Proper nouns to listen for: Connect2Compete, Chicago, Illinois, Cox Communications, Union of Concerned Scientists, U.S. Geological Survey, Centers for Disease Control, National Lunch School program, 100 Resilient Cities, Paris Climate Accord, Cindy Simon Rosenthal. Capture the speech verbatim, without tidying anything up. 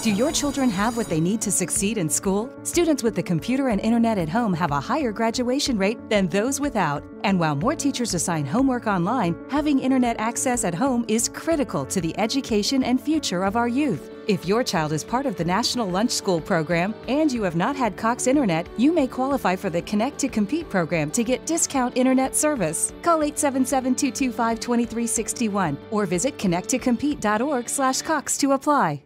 Do your children have what they need to succeed in school? Students with the computer and internet at home have a higher graduation rate than those without. And while more teachers assign homework online, having internet access at home is critical to the education and future of our youth. If your child is part of the National Lunch School program and you have not had Cox Internet, you may qualify for the Connect to Compete program to get discount internet service. Call eight seven seven, two two five, two three six one or visit connect to compete dot org slash cox to apply.